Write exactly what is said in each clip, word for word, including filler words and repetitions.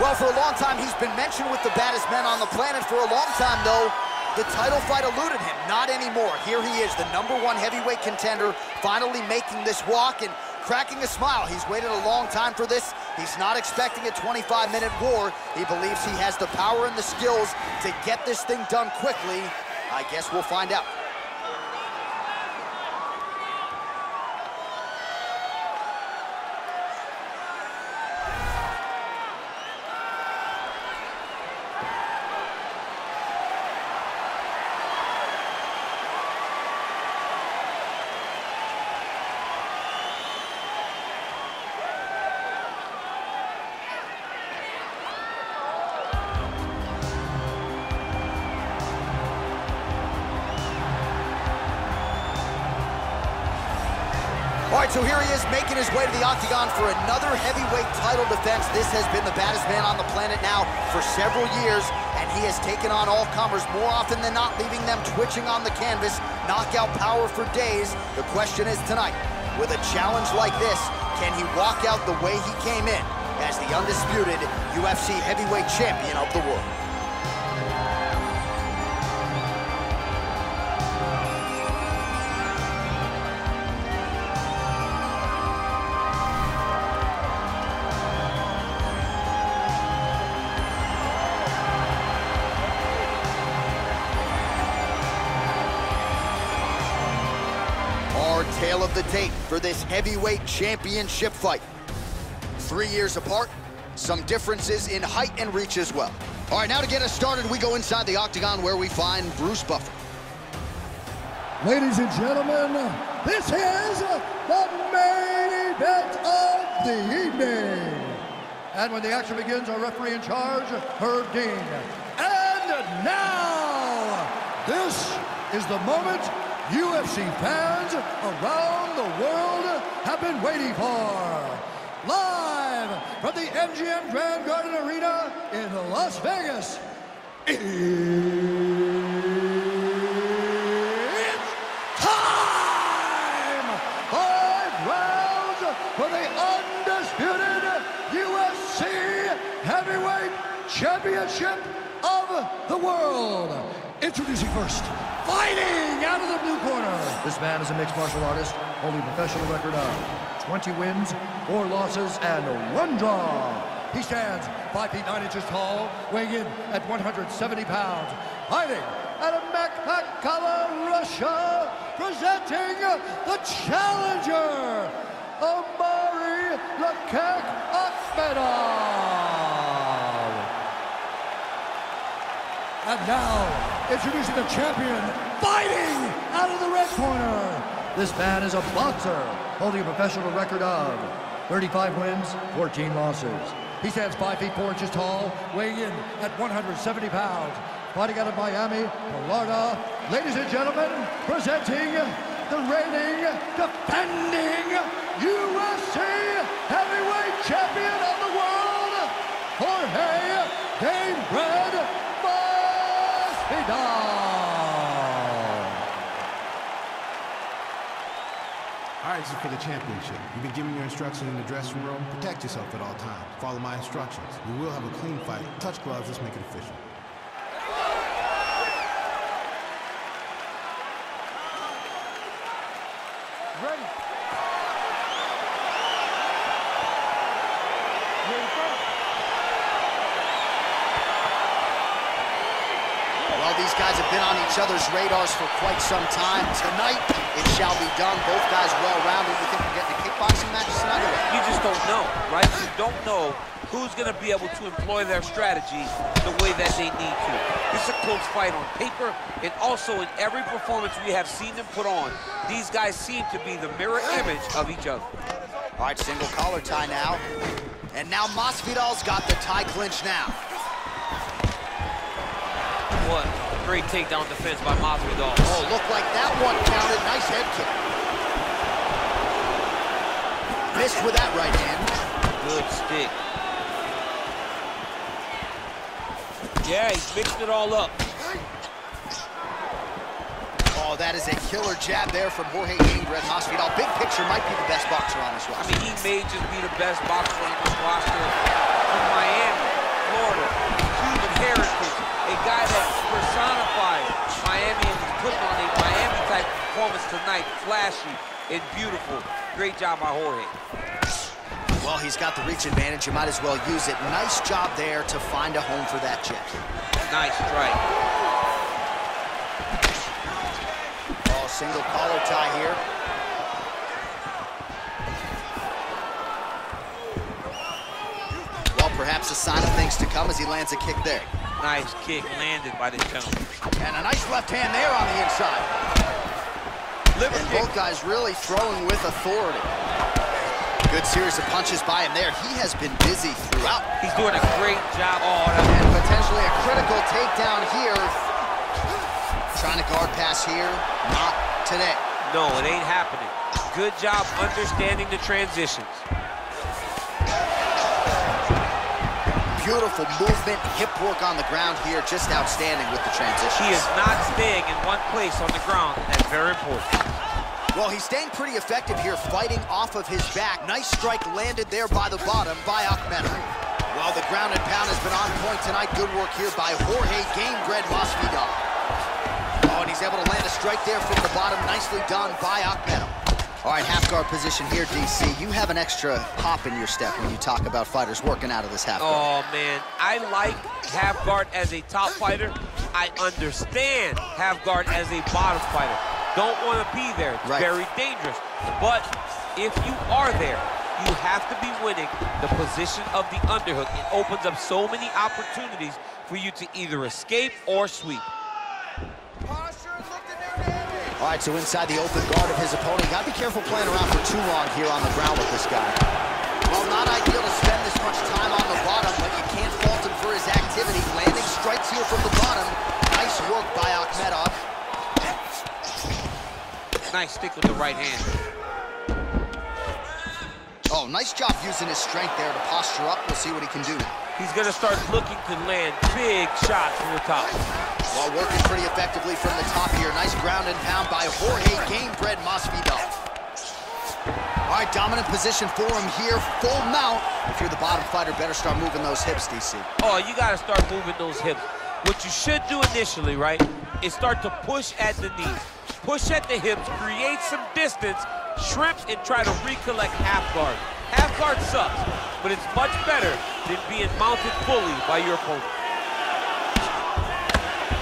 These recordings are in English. Well, for a long time, he's been mentioned with the baddest men on the planet. For a long time, though, the title fight eluded him. Not anymore. Here he is, the number one heavyweight contender, finally making this walk and cracking a smile. He's waited a long time for this. He's not expecting a twenty-five minute war. He believes he has the power and the skills to get this thing done quickly. I guess we'll find out. All right, so here he is making his way to the octagon for another heavyweight title defense. This has been the baddest man on the planet now for several years, and he has taken on all comers more often than not, leaving them twitching on the canvas, knockout power for days. The question is tonight, with a challenge like this, can he walk out the way he came in as the undisputed U F C heavyweight champion of the world? Tale of the tape for this heavyweight championship fight. Three years apart, some differences in height and reach as well. All right, now to get us started, we go inside the octagon where we find Bruce Buffer. Ladies and gentlemen, this is the main event of the evening. And when the action begins, our referee in charge, Herb Dean. And now, this is the moment U F C fans around the world have been waiting for. Live from the M G M Grand Garden Arena in Las Vegas, it's time! Five rounds for the undisputed U F C Heavyweight Championship of the world. Introducing first, fighting out of the blue corner. This man is a mixed martial artist, holding a professional record of twenty wins, four losses, and one draw. He stands five feet nine inches tall, weighing in at one hundred seventy pounds. Fighting out of Makhachkala, Russia, presenting the challenger, Omari Akhmedov. And now, introducing the champion, fighting out of the red corner. This man is a boxer, holding a professional record of thirty-five wins, fourteen losses. He stands five feet four inches tall, weighing in at one hundred seventy pounds. Fighting out of Miami, Florida. Ladies and gentlemen, presenting the reigning, defending U F C heavyweight champion of the world, Jorge Dane Red. All right, this is for the championship. You've been given your instructions in the dressing room. Protect yourself at all times. Follow my instructions. We will have a clean fight. Touch gloves. Let's make it official. These guys have been on each other's radars for quite some time. Tonight, it shall be done. Both guys well-rounded. You think we're getting a kickboxing match tonight? You just don't know, right? You don't know who's going to be able to employ their strategy the way that they need to. It's a close fight on paper, and also in every performance we have seen them put on, these guys seem to be the mirror image of each other. All right, single collar tie now. And now Masvidal's got the tie clinch now. What a great takedown defense by Masvidal. Oh, looked like that one counted. Nice head kick. Missed with that right hand. Good stick. Yeah, he's mixed it all up. Oh, that is a killer jab there from Jorge Dane Red. Masvidal, big picture, might be the best boxer on this roster. I mean, he may just be the best boxer on this roster in Miami. Florida, Cuban heritage, a guy that personifies Miami and is putting on a Miami-type performance tonight, flashy and beautiful. Great job by Jorge. Well, he's got the reach advantage. You might as well use it. Nice job there to find a home for that jet. Nice strike. Oh, single collar tie here. Well, perhaps a sign of things to come as he lands a kick there. Nice kick landed by this gentleman. And a nice left hand there on the inside. Liver kick. Both guys really throwing with authority. Good series of punches by him there. He has been busy throughout. He's doing a great job on him. And potentially a critical takedown here. Trying to guard pass here. Not today. No, it ain't happening. Good job understanding the transitions. Beautiful movement, hip work on the ground here. Just outstanding with the transitions. He is not staying in one place on the ground. That's very important. Well, he's staying pretty effective here, fighting off of his back. Nice strike landed there by the bottom by Akhmedov. Well, the ground and pound has been on point tonight. Good work here by Jorge Dane Red Masvidal. Oh, and he's able to land a strike there from the bottom. Nicely done by Akhmedov. All right, half guard position here, D C. You have an extra hop in your step when you talk about fighters working out of this half guard. Oh, man, I like half guard as a top fighter. I understand half guard as a bottom fighter. Don't want to be there, it's right. Very dangerous. But if you are there, you have to be winning the position of the underhook. It opens up so many opportunities for you to either escape or sweep. All right, so inside the open guard of his opponent, you got to be careful playing around for too long here on the ground with this guy. Well, not ideal to spend this much time on the bottom, but you can't fault him for his activity. Landing strikes here from the bottom. Nice work by Akhmedov. Nice stick with the right hand. Oh, nice job using his strength there to posture up. We'll see what he can do now. He's going to start looking to land big shots from the top. Well, working pretty effectively from the top here. Nice ground and pound by Jorge Dane Red Masvidal. All right, dominant position for him here. Full mount. If you're the bottom fighter, better start moving those hips, D C. Oh, you got to start moving those hips. What you should do initially, right, is start to push at the knees. Push at the hips, create some distance, shrimp, and try to recollect half guard. Half guard sucks, but it's much better than being mounted fully by your opponent.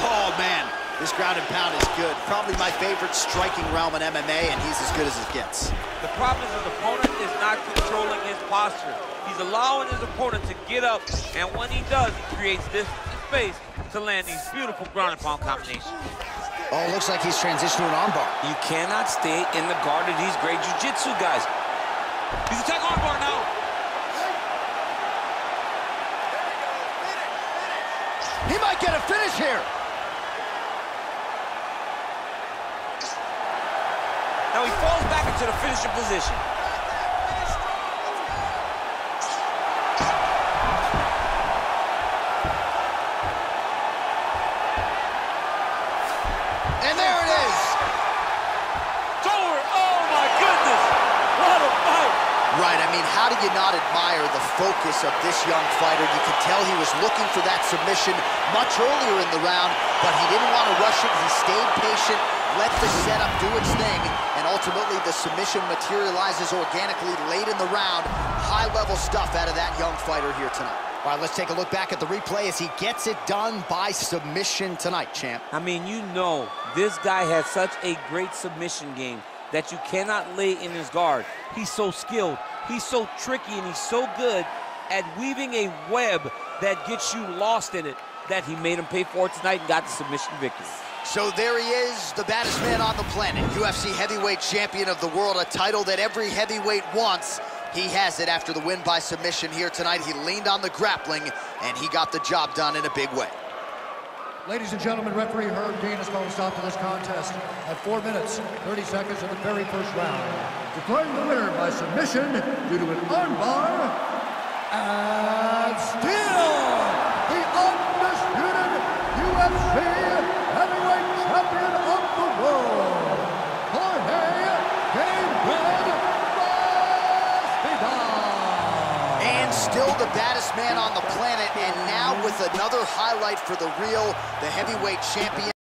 Oh, man, this ground and pound is good. Probably my favorite striking realm in M M A, and he's as good as it gets. The problem is his opponent is not controlling his posture. He's allowing his opponent to get up, and when he does, he creates this space to land these beautiful ground and pound combinations. Oh, looks like he's transitioning to an armbar. You cannot stay in the guard of these great jiu-jitsu guys. He's attacking armbar now. He might get a finish here. Now he falls back into the finishing position. How do you not admire the focus of this young fighter? You could tell he was looking for that submission much earlier in the round, but he didn't want to rush it. He stayed patient, let the setup do its thing, and ultimately the submission materializes organically late in the round. High-level stuff out of that young fighter here tonight. All right, let's take a look back at the replay as he gets it done by submission tonight, champ. I mean, you know, this guy has such a great submission game that you cannot lay in his guard. He's so skilled. He's so tricky and he's so good at weaving a web that gets you lost in it that he made him pay for it tonight and got the submission victory. So there he is, the baddest man on the planet, U F C heavyweight champion of the world, a title that every heavyweight wants. He has it after the win by submission here tonight. He leaned on the grappling and he got the job done in a big way. Ladies and gentlemen, referee Herb Dean has called a stop to this contest at four minutes, thirty seconds of the very first round. Declaring the winner by submission due to an armbar, and still the undisputed U F C heavyweight champion of the world, Jorge Dane Red Masvidal. And but still the baddest man on the planet. And now with another highlight for the real, the heavyweight champion.